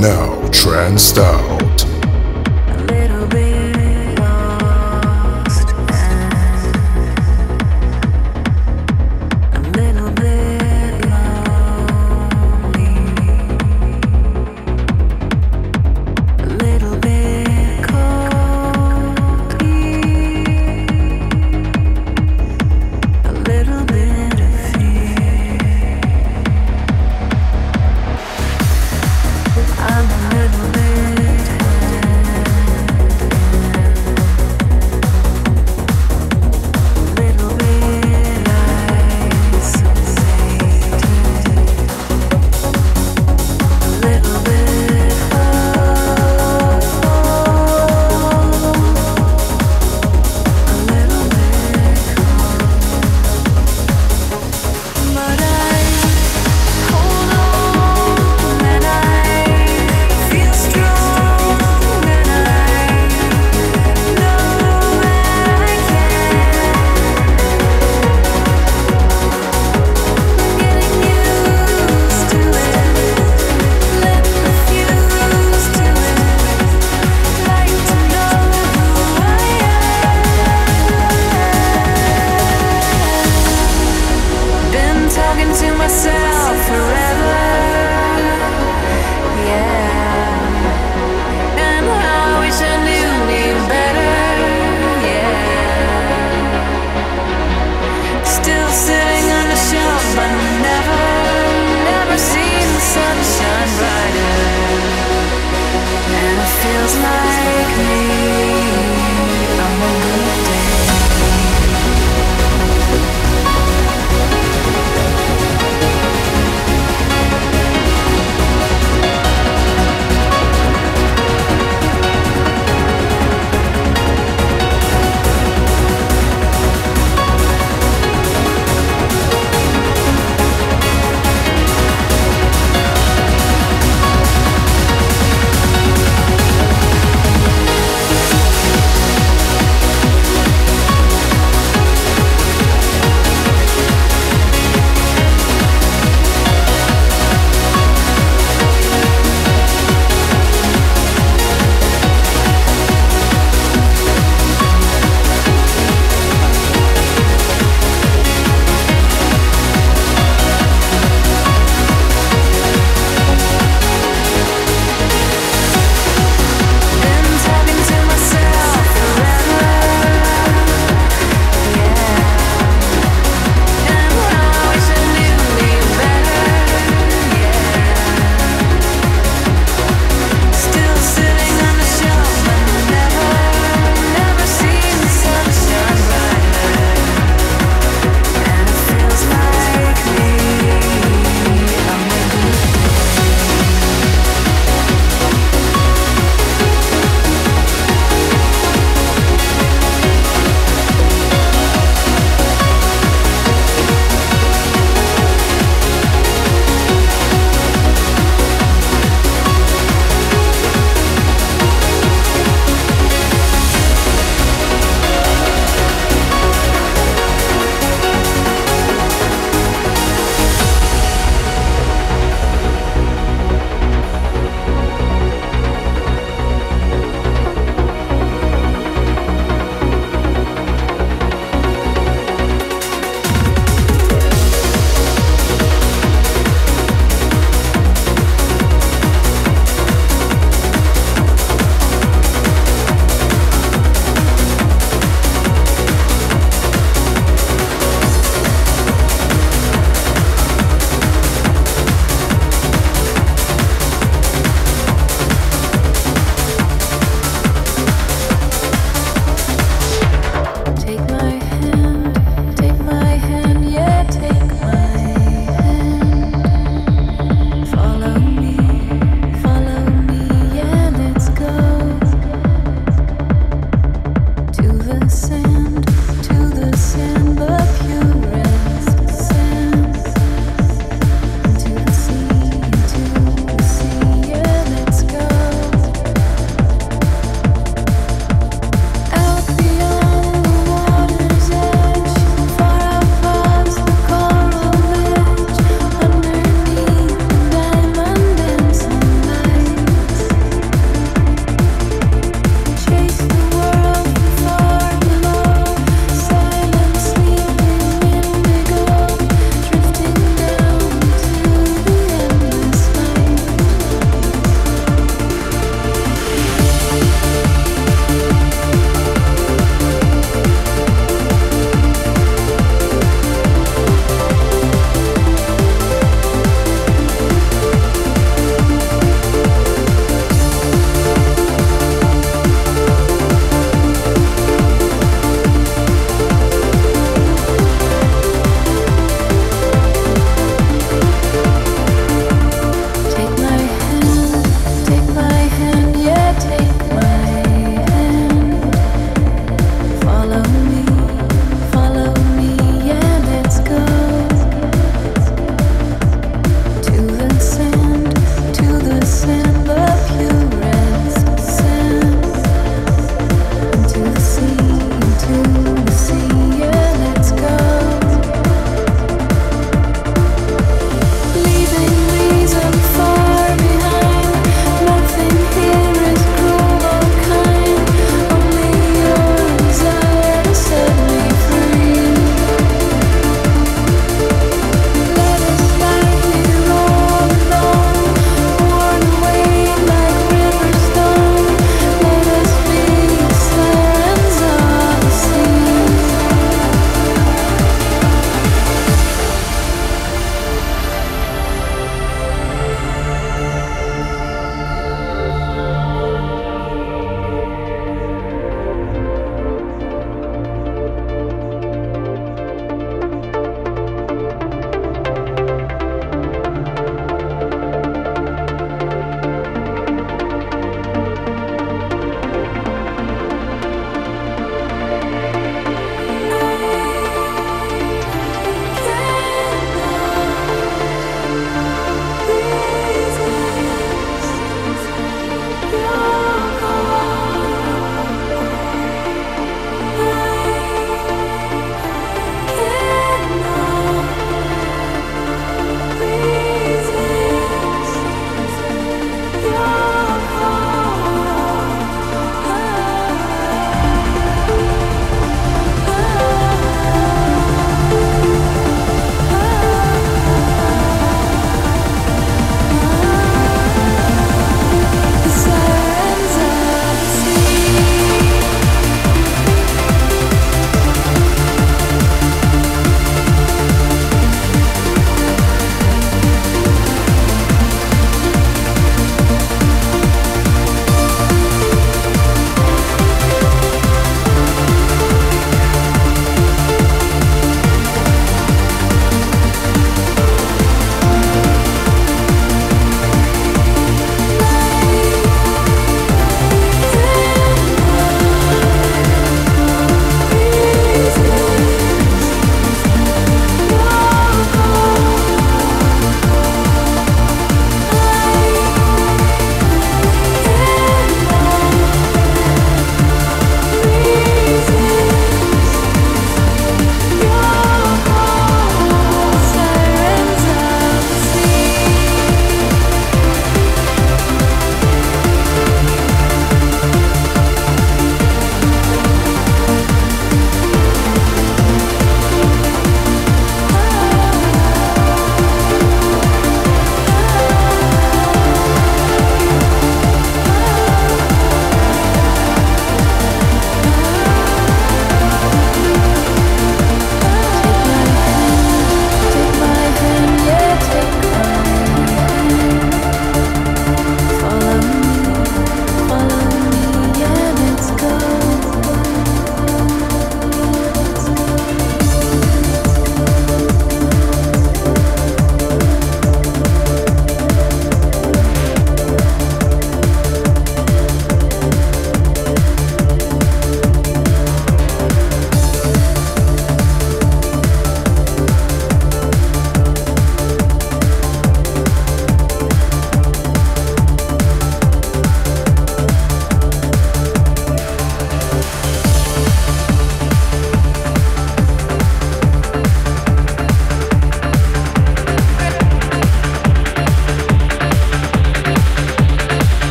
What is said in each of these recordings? now tranced out. I'm a little bit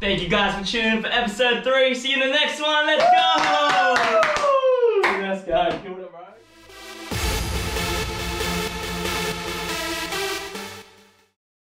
Thank you guys for tuning in for episode 3. See you in the next one. Let's go!